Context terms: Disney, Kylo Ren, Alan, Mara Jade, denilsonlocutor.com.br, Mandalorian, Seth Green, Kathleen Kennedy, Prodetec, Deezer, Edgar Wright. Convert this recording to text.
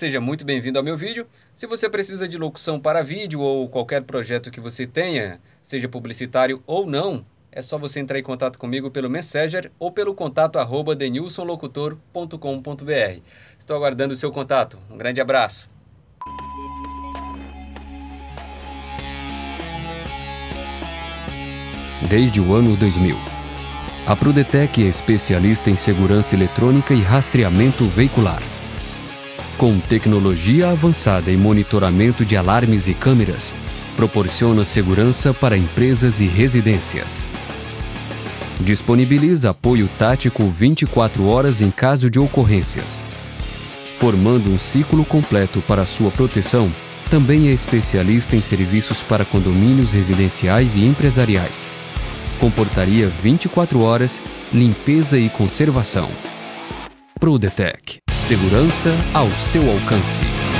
Seja muito bem-vindo ao meu vídeo. Se você precisa de locução para vídeo ou qualquer projeto que você tenha, seja publicitário ou não, é só você entrar em contato comigo pelo Messenger ou pelo contato @denilsonlocutor.com.br. Estou aguardando o seu contato. Um grande abraço. Desde o ano 2000, a Prodetec é especialista em segurança eletrônica e rastreamento veicular. Com tecnologia avançada e monitoramento de alarmes e câmeras, proporciona segurança para empresas e residências. Disponibiliza apoio tático 24 horas em caso de ocorrências. Formando um ciclo completo para sua proteção, também é especialista em serviços para condomínios residenciais e empresariais. Com portaria 24 horas, limpeza e conservação. Prodetec. Segurança ao seu alcance.